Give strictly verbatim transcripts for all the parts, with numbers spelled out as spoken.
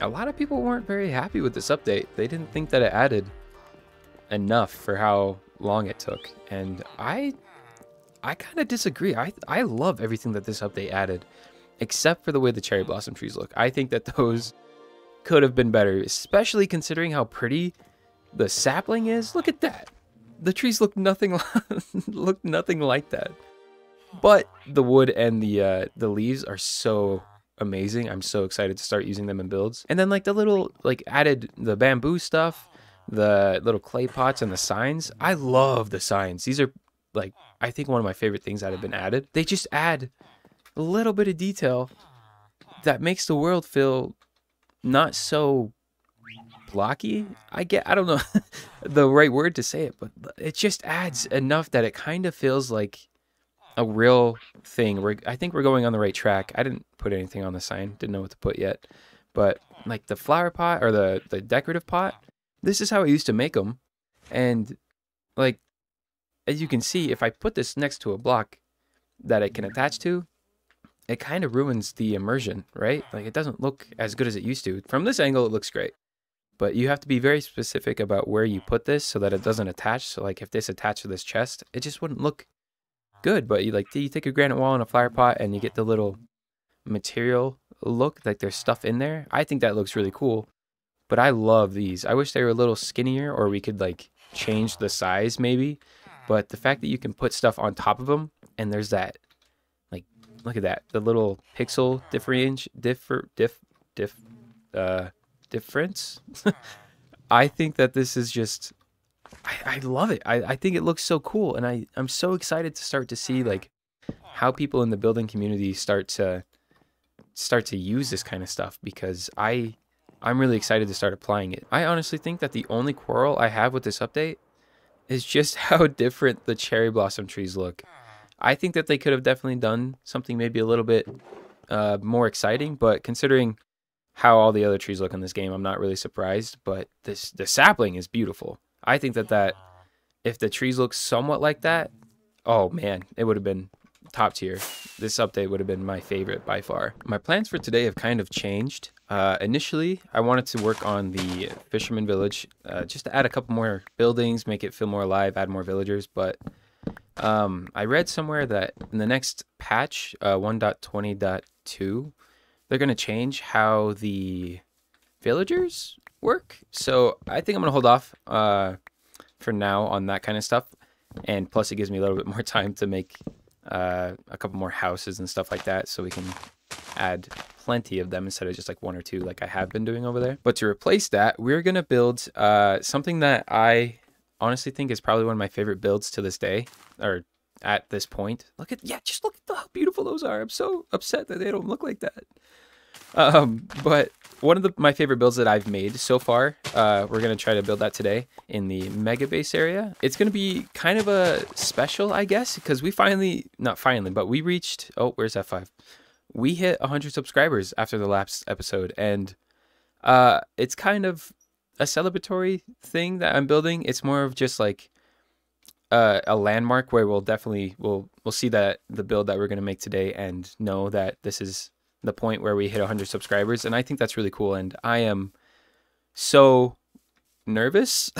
a lot of people weren't very happy with this update. They didn't think that it added enough for how long it took. And I I kind of disagree. I, I love everything that this update added, except for the way the cherry blossom trees look. I think that those could have been better, especially considering how pretty the sapling is. Look at that. The trees look nothing look nothing like that. But the wood and the uh, the leaves are so amazing. I'm so excited to start using them in builds. And then like the little, like added the bamboo stuff, the little clay pots and the signs. I love the signs. These are like, I think one of my favorite things that have been added. They just add a little bit of detail that makes the world feel not so blocky. I get, I don't know the right word to say it, but it just adds enough that it kind of feels like a real thing. We're, I think we're going on the right track. I didn't put anything on the sign, didn't know what to put yet, but like the flower pot or the, the decorative pot, this is how I used to make them. And like, as you can see, if I put this next to a block that it can attach to, it kind of ruins the immersion, right? Like it doesn't look as good as it used to. From this angle, it looks great. But you have to be very specific about where you put this so that it doesn't attach. So like if this attached to this chest, it just wouldn't look good. But you like you take a granite wall and a flower pot and you get the little material look, like there's stuff in there. I think that looks really cool. But I love these. I wish they were a little skinnier, or we could like change the size maybe. But the fact that you can put stuff on top of them, and there's that, like, look at that, the little pixel difference, differ, diff, diff, uh. difference. I think that this is just, I, I love it. I, I think it looks so cool, and I, I'm so excited to start to see like how people in the building community start to start to use this kind of stuff, because I I'm really excited to start applying it. I honestly think that the only quarrel I have with this update is just how different the cherry blossom trees look. I think that they could have definitely done something maybe a little bit uh, more exciting, but considering how all the other trees look in this game, I'm not really surprised. But this the sapling is beautiful. I think that that if the trees look somewhat like that, oh man, it would have been top tier. This update would have been my favorite by far. My plans for today have kind of changed. Uh, initially, I wanted to work on the Fisherman Village, uh, just to add a couple more buildings, make it feel more alive, add more villagers. But um, I read somewhere that in the next patch, uh, one point twenty point two, they're going to change how the villagers work. So I think I'm going to hold off uh, for now on that kind of stuff. And plus it gives me a little bit more time to make uh, a couple more houses and stuff like that, so we can add plenty of them instead of just like one or two like I have been doing over there. But to replace that, we're going to build uh, something that I honestly think is probably one of my favorite builds to this day, or at this point. Look at, yeah, just look at how beautiful those are. I'm so upset that they don't look like that. Um, but one of the, my favorite builds that I've made so far, uh, we're going to try to build that today in the mega base area. It's going to be kind of a special, I guess, because we finally, not finally, but we reached, oh, where's F five? We hit one hundred subscribers after the last episode, and uh, it's kind of a celebratory thing that I'm building. It's more of just like Uh, a landmark where we'll definitely we'll we'll see that the build that we're going to make today and know that this is the point where we hit one hundred subscribers, and I think that's really cool. And I am so nervous.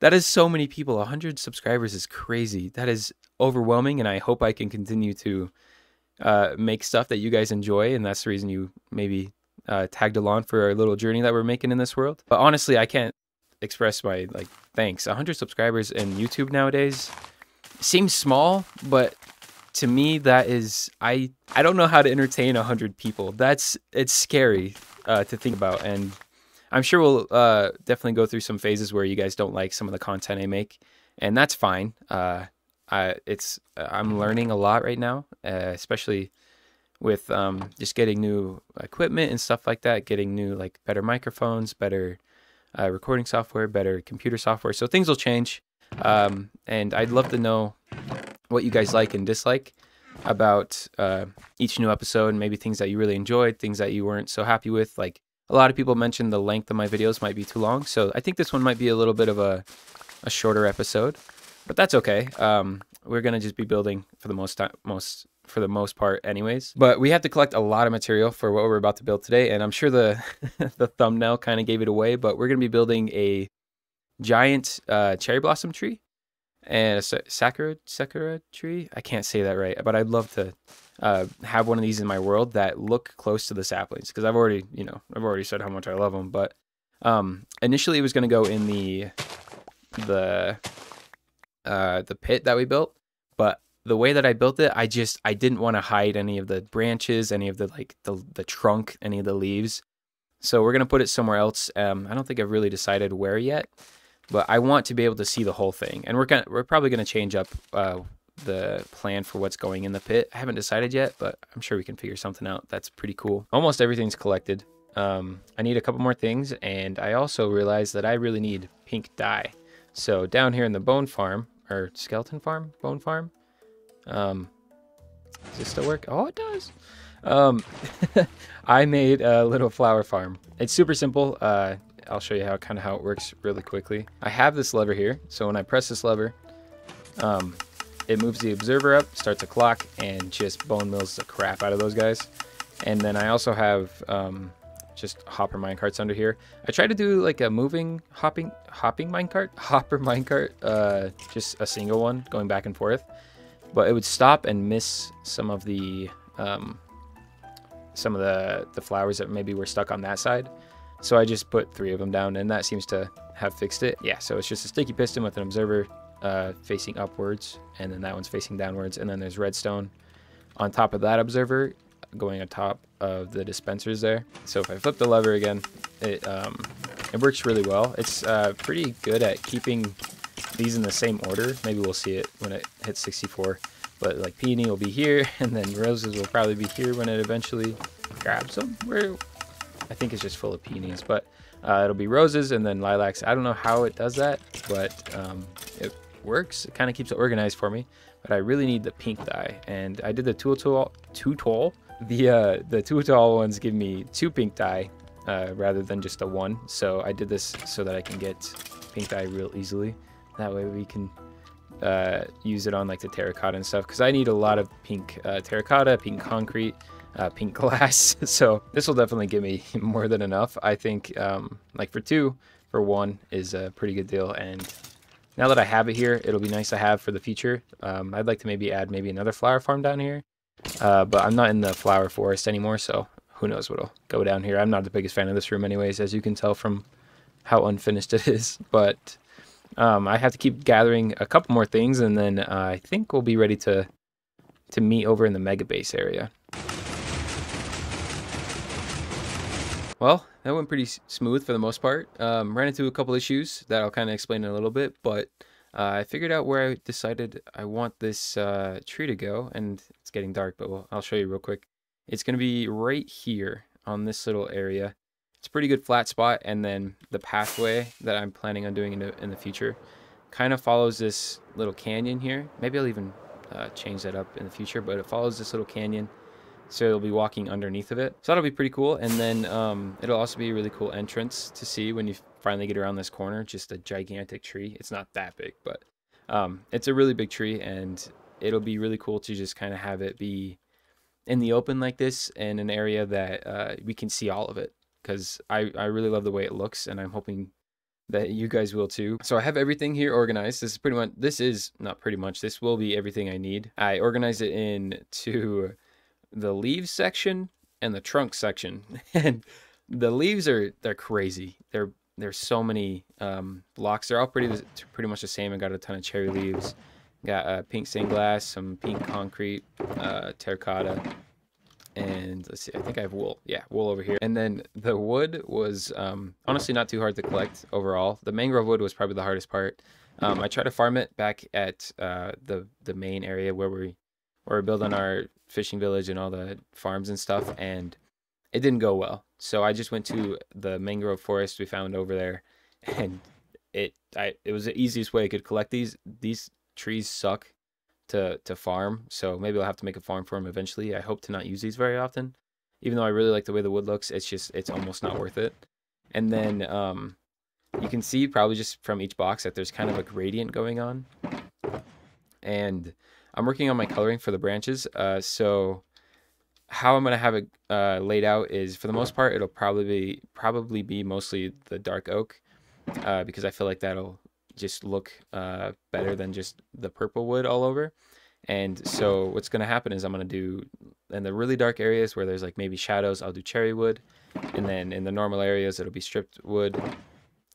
That is so many people. one hundred subscribers is crazy. That is overwhelming, and I hope I can continue to uh, make stuff that you guys enjoy, and that's the reason you maybe uh, tagged along for our little journey that we're making in this world. But honestly, I can't express my like thanks. one hundred subscribers in YouTube nowadays seems small, but to me that is, I I don't know how to entertain one hundred people. That's, it's scary uh, to think about, and I'm sure we'll uh, definitely go through some phases where you guys don't like some of the content I make, and that's fine. Uh, I, it's I'm learning a lot right now, uh, especially with um, just getting new equipment and stuff like that, getting new like better microphones, better Uh, recording software, better computer software. So things will change, um, and I'd love to know what you guys like and dislike about uh, each new episode, maybe things that you really enjoyed, things that you weren't so happy with. Like a lot of people mentioned the length of my videos might be too long, so I think this one might be a little bit of a, a shorter episode, but that's okay. Um, we're gonna just be building for the most time, most for the most part anyways. But we have to collect a lot of material for what we're about to build today, and I'm sure the the thumbnail kind of gave it away, but we're going to be building a giant uh, cherry blossom tree and a sakura, sakura tree. I can't say that right, but I'd love to uh, have one of these in my world that look close to the saplings, because I've already, you know, I've already said how much I love them. But um, initially it was going to go in the the uh, the pit that we built, but the way that I built it, I just, I didn't want to hide any of the branches, any of the, like, the, the trunk, any of the leaves. So we're going to put it somewhere else. Um, I don't think I've really decided where yet, but I want to be able to see the whole thing. And we're gonna, we're probably going to change up uh, the plan for what's going in the pit. I haven't decided yet, but I'm sure we can figure something out. That's pretty cool. Almost everything's collected. Um, I need a couple more things, and I also realized that I really need pink dye. So down here in the bone farm, or skeleton farm, bone farm, um does this still work? Oh, it does. um I made a little flower farm. It's super simple. uh I'll show you how kind of how it works really quickly. I have this lever here, so when I press this lever, um it moves the observer up, starts a clock, and just bone mills the crap out of those guys. And then I also have um just hopper minecarts under here. I tried to do like a moving hopping hopping minecart hopper minecart uh just a single one going back and forth, but it would stop and miss some of the um, some of the, the flowers that maybe were stuck on that side. So I just put three of them down, and that seems to have fixed it. Yeah, so it's just a sticky piston with an observer uh, facing upwards, and then that one's facing downwards, and then there's redstone on top of that observer going on top of the dispensers there. So if I flip the lever again, it, um, it works really well. It's uh, pretty good at keeping these in the same order. Maybe we'll see it when it hits sixty-four, but like peony will be here, and then roses will probably be here when it eventually grabs them. Where I think it's just full of peonies, but uh, it'll be roses and then lilacs. I don't know how it does that, but um, it works. It kind of keeps it organized for me, but I really need the pink dye, and I did the tutorial tutorial the uh, the tutorial ones give me two pink dye uh, rather than just the one, so I did this so that I can get pink dye real easily. That way we can uh, use it on like the terracotta and stuff, because I need a lot of pink uh, terracotta, pink concrete, uh, pink glass. So this will definitely give me more than enough. I think um, like for two, for one is a pretty good deal. And now that I have it here, it'll be nice to have for the future. Um, I'd like to maybe add maybe another flower farm down here, uh, but I'm not in the flower forest anymore. So who knows what'll go down here. I'm not the biggest fan of this room anyways, as you can tell from how unfinished it is, but Um, I have to keep gathering a couple more things, and then uh, I think we'll be ready to to meet over in the mega base area. Well, that went pretty smooth for the most part. Um, ran into a couple issues that I'll kind of explain in a little bit, but uh, I figured out where I decided I want this uh, tree to go, and it's getting dark, but we'll, I'll show you real quick. It's going to be right here on this little area. It's a pretty good flat spot, and then the pathway that I'm planning on doing in the, in the future kind of follows this little canyon here. Maybe I'll even uh, change that up in the future, but it follows this little canyon, so you'll be walking underneath of it. So that'll be pretty cool, and then um, it'll also be a really cool entrance to see when you finally get around this corner, just a gigantic tree. It's not that big, but um, it's a really big tree, and it'll be really cool to just kind of have it be in the open like this in an area that uh, we can see all of it. Because I, I really love the way it looks, and I'm hoping that you guys will too. So I have everything here organized. This is pretty much, this is not pretty much, this will be everything I need. I organized it into the leaves section and the trunk section. And the leaves are, they're crazy. They're, there's so many um, blocks. They're all pretty, pretty much the same. I got a ton of cherry leaves. Got uh, pink stained glass, some pink concrete, uh, terracotta. And let's see, I think I have wool. Yeah, wool over here. And then the wood was um, honestly not too hard to collect overall. The mangrove wood was probably the hardest part. Um, I tried to farm it back at uh, the the main area where we where we're building our fishing village and all the farms and stuff, and it didn't go well. So I just went to the mangrove forest we found over there, and it I it was the easiest way I could collect these. These trees suck to to farm, so maybe I'll have to make a farm for them eventually. I hope to not use these very often, even though I really like the way the wood looks. It's just, it's almost not worth it. And then um you can see probably just from each box that there's kind of a gradient going on, and I'm working on my coloring for the branches. Uh, so how I'm going to have it uh, laid out is, for the most part, it'll probably be, probably be mostly the dark oak, uh, because I feel like that'll just look uh, better than just the purple wood all over. And so what's going to happen is I'm going to do, in the really dark areas where there's like maybe shadows, I'll do cherry wood. And then in the normal areas, it'll be stripped wood.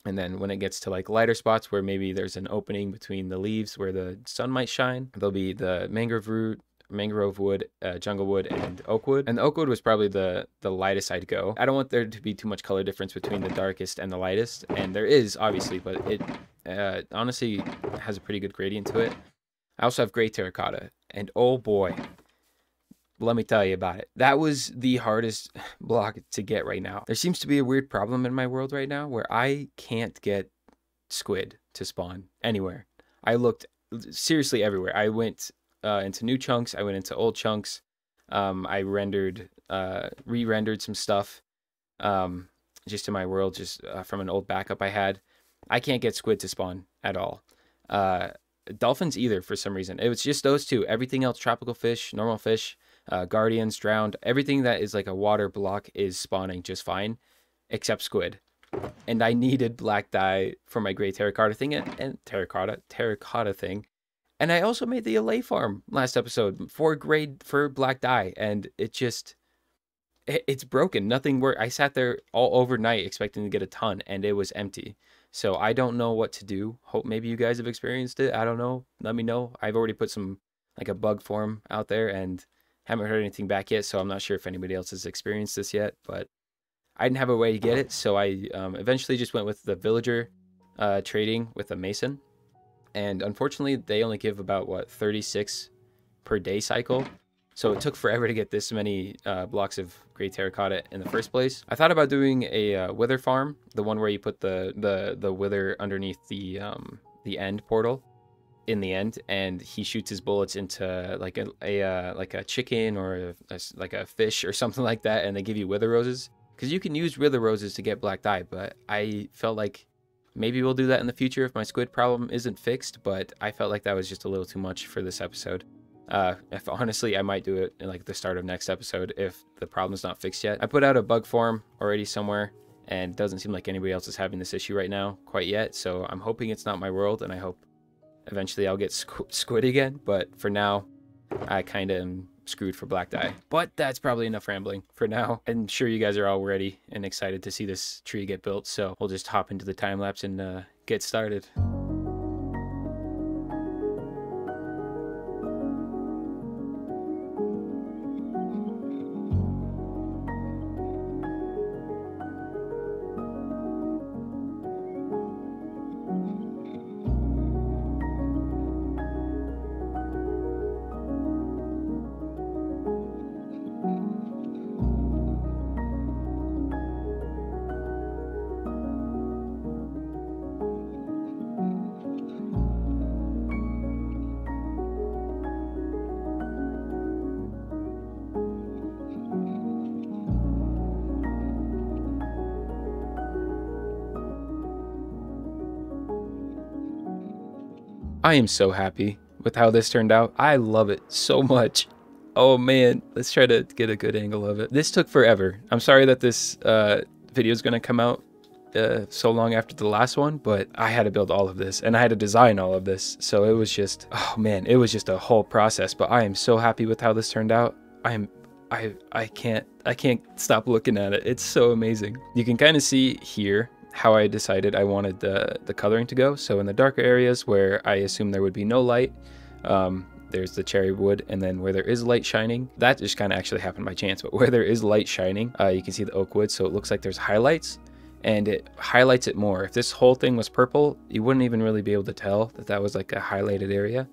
And then when it gets to like lighter spots where maybe there's an opening between the leaves where the sun might shine, there'll be the mangrove root, mangrove wood, uh, jungle wood, and oak wood. And the oak wood was probably the, the lightest I'd go. I don't want there to be too much color difference between the darkest and the lightest. And there is, obviously, but it uh, honestly has a pretty good gradient to it. I also have gray terracotta, and oh boy, let me tell you about it. That was the hardest block to get right now. There seems to be a weird problem in my world right now where I can't get squid to spawn anywhere. I looked seriously everywhere. I went uh, into new chunks. I went into old chunks. Um, I rendered, uh, re-rendered some stuff um, just in my world, just uh, from an old backup I had. I can't get squid to spawn at all. Uh, Dolphins either, for some reason. It was just those two. Everything else, tropical fish, normal fish, uh, guardians, drowned, everything that is like a water block is spawning just fine, except squid. And I needed black dye for my gray terracotta thing and, and terracotta, terracotta thing. And I also made the L A farm last episode for gray, for black dye, and it just, it, it's broken. Nothing worked. I sat there all overnight expecting to get a ton, and it was empty. So I don't know what to do. Hope maybe you guys have experienced it. I don't know. Let me know. I've already put some, like a bug form out there, and haven't heard anything back yet. So I'm not sure if anybody else has experienced this yet, but I didn't have a way to get it. So I um, eventually just went with the villager uh, trading with a mason. And unfortunately, they only give about, what, thirty-six per day cycle. So it took forever to get this many uh, blocks of gray terracotta in the first place. I thought about doing a uh, wither farm, the one where you put the the the wither underneath the um, the end portal, in the end, and he shoots his bullets into like a, a uh, like a chicken or a, a, like a fish or something like that, and they give you wither roses. Because you can use wither roses to get black dye, but I felt like maybe we'll do that in the future if my squid problem isn't fixed. But I felt like that was just a little too much for this episode. Uh, if honestly, I might do it in like the start of next episode if the problem's not fixed yet. I put out a bug form already somewhere, and it doesn't seem like anybody else is having this issue right now quite yet. So I'm hoping it's not my world, and I hope eventually I'll get squ squid again. But for now, I kind of am screwed for black dye. But that's probably enough rambling for now. I'm sure you guys are all ready and excited to see this tree get built. So we'll just hop into the time lapse and uh, get started. I am so happy with how this turned out. I love it so much. Oh man, let's try to get a good angle of it. This took forever. I'm sorry that this uh, video is gonna come out uh, so long after the last one, but I had to build all of this and I had to design all of this. So it was just, oh man, it was just a whole process, but I am so happy with how this turned out. I am, I, I can't, I can't stop looking at it. It's so amazing. You can kind of see here how I decided I wanted the, the coloring to go. So in the darker areas where I assume there would be no light, um, there's the cherry wood, and then where there is light shining, that just kind of actually happened by chance, but where there is light shining, uh, you can see the oak wood, so it looks like there's highlights, and it highlights it more. If this whole thing was purple, you wouldn't even really be able to tell that that was like a highlighted area.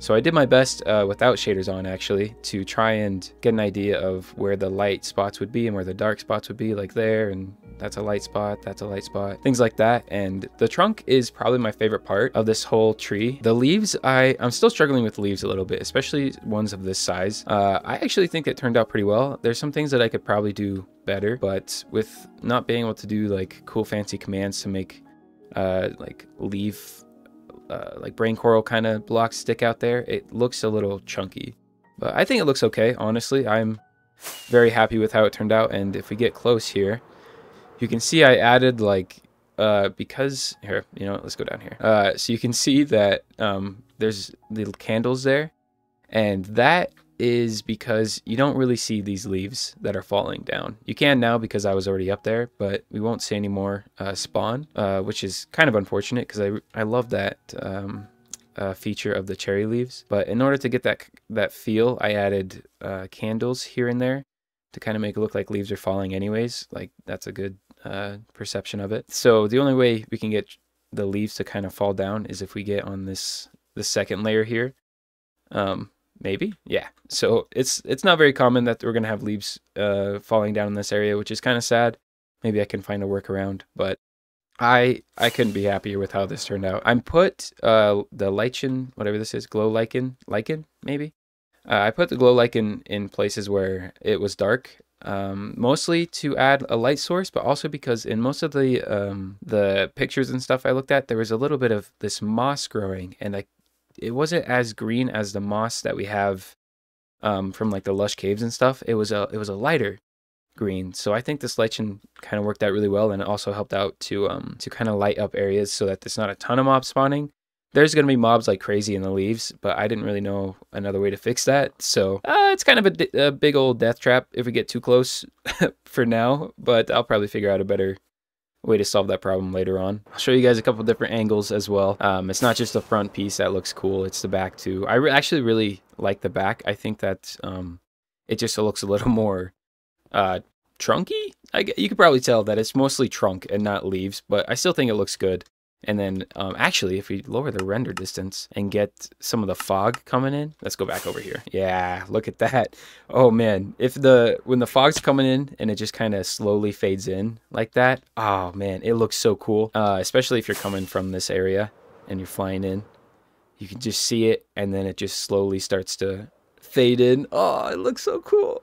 So I did my best uh, without shaders on, actually, to try and get an idea of where the light spots would be and where the dark spots would be, like there, and that's a light spot, that's a light spot, things like that. And the trunk is probably my favorite part of this whole tree. The leaves, I, I'm still struggling with leaves a little bit, especially ones of this size. Uh, I actually think it turned out pretty well. There's some things that I could probably do better, but with not being able to do like cool fancy commands to make uh, like leaf uh, like brain coral kind of blocks stick out there, it looks a little chunky. But I think it looks okay, honestly. I'm very happy with how it turned out. And if we get close here, you can see I added like, uh, because here, you know, let's go down here. Uh, so you can see that um, there's little candles there. And that is because you don't really see these leaves that are falling down. You can now because I was already up there, but we won't see any more uh, spawn, uh, which is kind of unfortunate because I, I love that um, uh, feature of the cherry leaves. But in order to get that, that feel, I added uh, candles here and there to kind of make it look like leaves are falling anyways. Like that's a good uh, perception of it. So the only way we can get the leaves to kind of fall down is if we get on this, the second layer here. Um, Maybe, yeah. So it's it's not very common that we're gonna have leaves uh, falling down in this area, which is kind of sad. Maybe I can find a workaround, but I I couldn't be happier with how this turned out. I put uh, the lichen, whatever this is, glow lichen, lichen maybe. Uh, I put the glow lichen in places where it was dark, um, mostly to add a light source, but also because in most of the um, the pictures and stuff I looked at, there was a little bit of this moss growing, and I. It wasn't as green as the moss that we have um, from like the lush caves and stuff. It was a it was a lighter green. So I think this lichen kind of worked out really well, and it also helped out to um to kind of light up areas so that there's not a ton of mobs spawning. There's gonna be mobs like crazy in the leaves, but I didn't really know another way to fix that. So uh, it's kind of a, a big old death trap if we get too close for now. But I'll probably figure out a better way to solve that problem later on. I'll show you guys a couple different angles as well. Um, it's not just the front piece that looks cool, it's the back too. I re actually really like the back. I think that um, it just looks a little more uh, trunky. I guess you could probably tell that it's mostly trunk and not leaves, but I still think it looks good. And then um, actually, if we lower the render distance and get some of the fog coming in, let's go back over here. Yeah, look at that. Oh man, if the when the fog's coming in and it just kind of slowly fades in like that, oh man, it looks so cool. Uh, especially if you're coming from this area and you're flying in, you can just see it and then it just slowly starts to fade in. Oh, it looks so cool.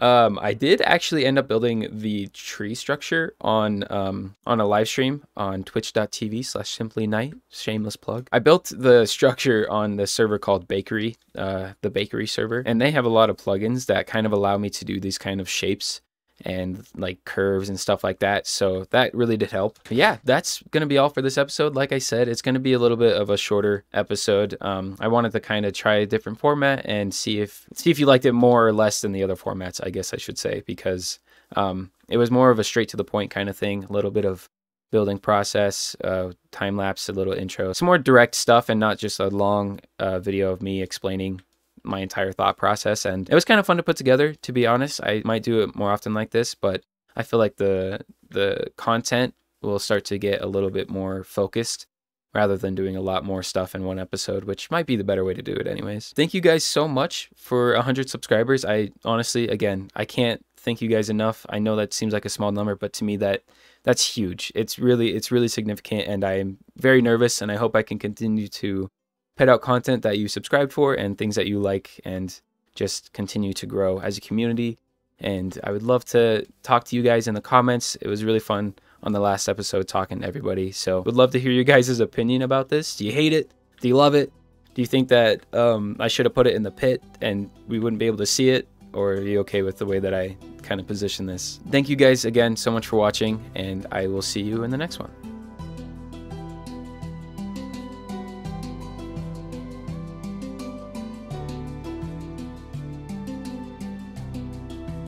um, I did actually end up building the tree structure on um, on a live stream on twitch dot t v slash simply knight. Shameless plug. I built the structure on the server called Bakery, uh, the Bakery server, and they have a lot of plugins that kind of allow me to do these kind of shapes and like curves and stuff like that. So that really did help. But yeah, that's gonna be all for this episode. Like I said, it's gonna be a little bit of a shorter episode. Um, I wanted to kind of try a different format and see if see if you liked it more or less than the other formats, I guess I should say, because um, it was more of a straight to the point kind of thing, a little bit of building process, uh, time lapse, a little intro, some more direct stuff, and not just a long uh, video of me explaining my entire thought process. And it was kind of fun to put together, to be honest. I might do it more often like this, but I feel like the the content will start to get a little bit more focused rather than doing a lot more stuff in one episode, which might be the better way to do it anyways. Thank you guys so much for one hundred subscribers. I honestly, again, I can't thank you guys enough. I know that seems like a small number, but to me that that's huge. It's really it's really significant, and I'm very nervous, and I hope I can continue to put out content that you subscribe for and things that you like, and just continue to grow as a community. And I would love to talk to you guys in the comments. It was really fun on the last episode talking to everybody. So would love to hear your guys' opinion about this. Do you hate it? Do you love it? Do you think that um, I should have put it in the pit and we wouldn't be able to see it? Or are you okay with the way that I kind of position this? Thank you guys again so much for watching, and I will see you in the next one.